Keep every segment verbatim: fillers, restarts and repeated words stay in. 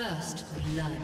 First blood.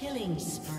Killing spree.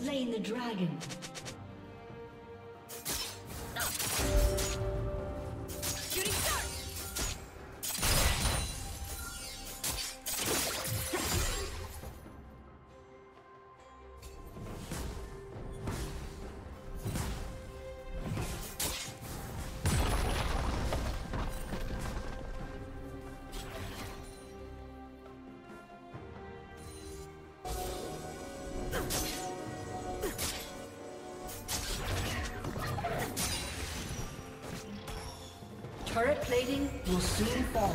Slain the dragon. Turret plating will soon fall.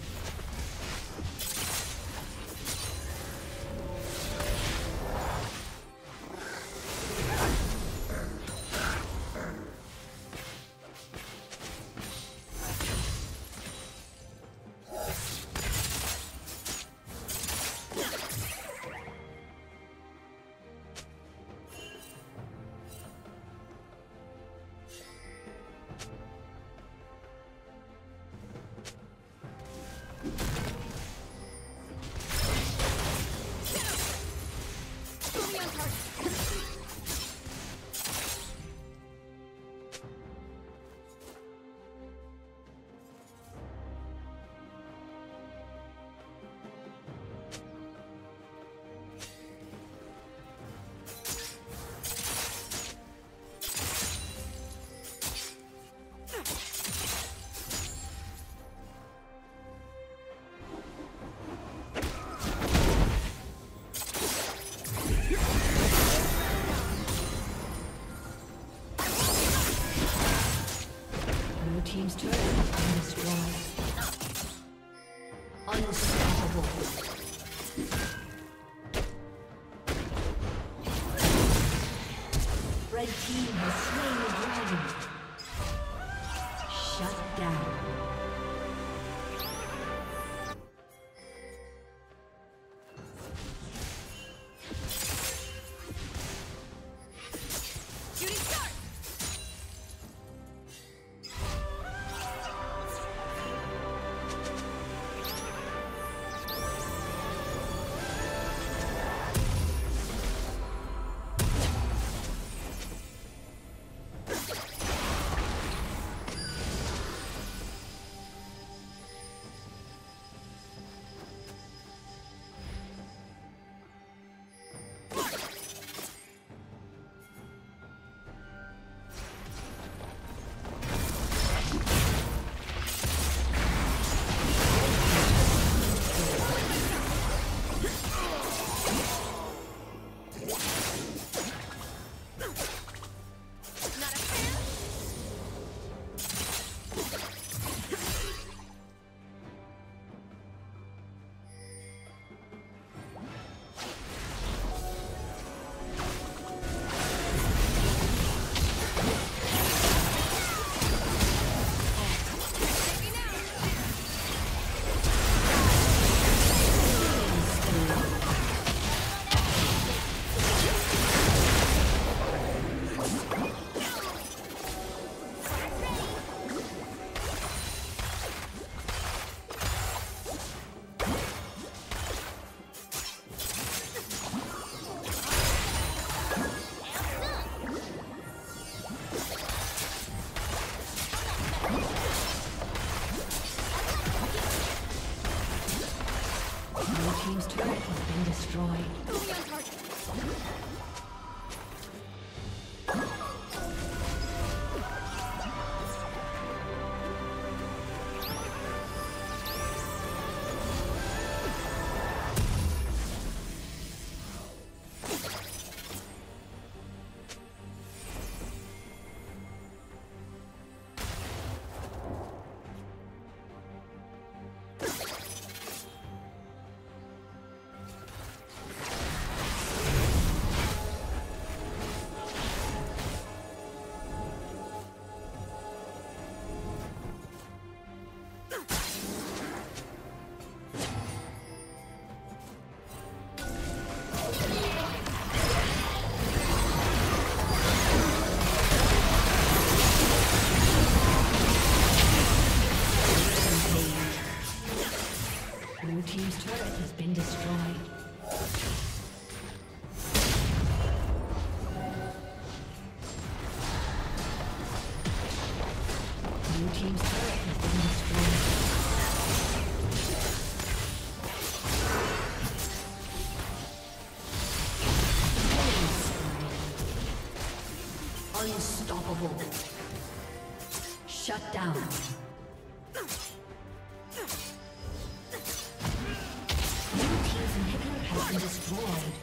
Team's turret has been destroyed. Unstoppable. Red team has slain the dragon. Shut down. team's turret has been destroyed. Unstoppable. Shut down. New team's inhibitor has been destroyed.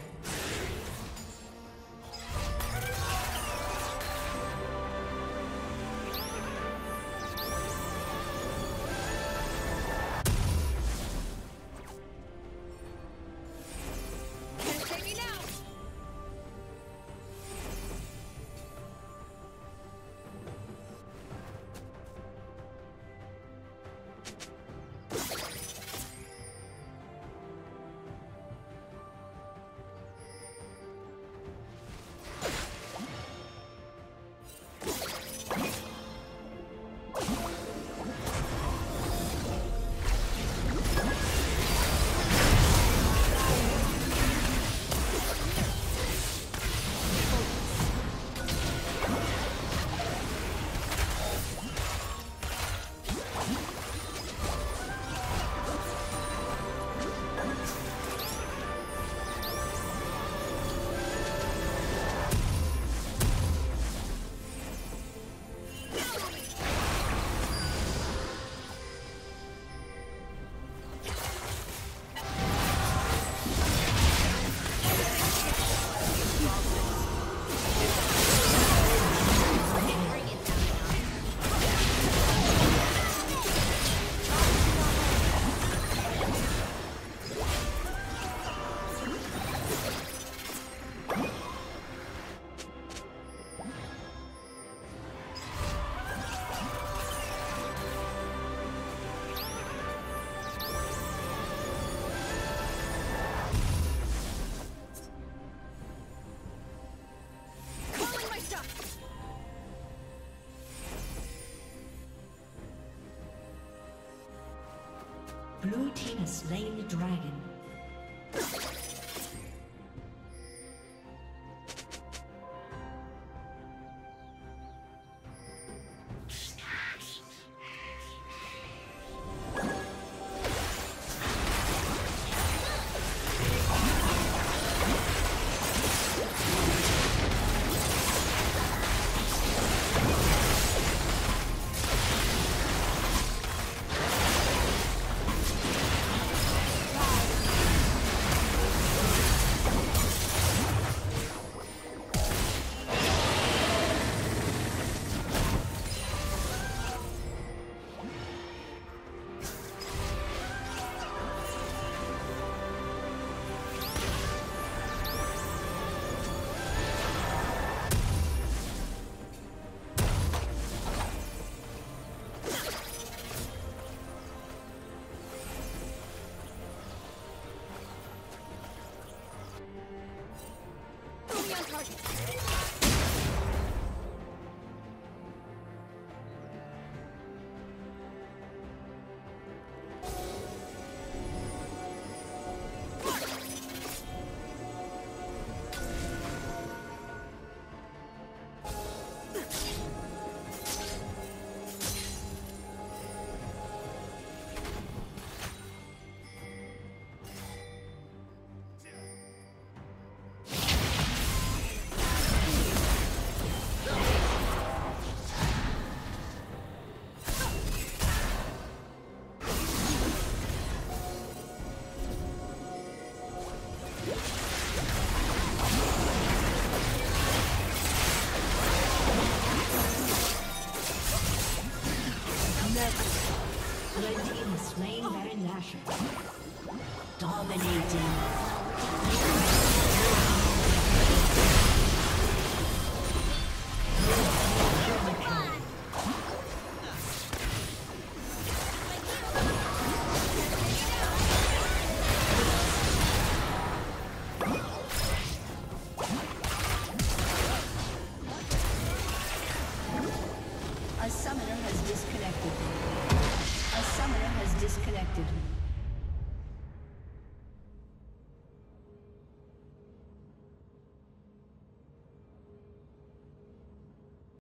Blue team has slain the dragon. Red team is slain Baron Nashor. Dominating. A summoner has disconnected.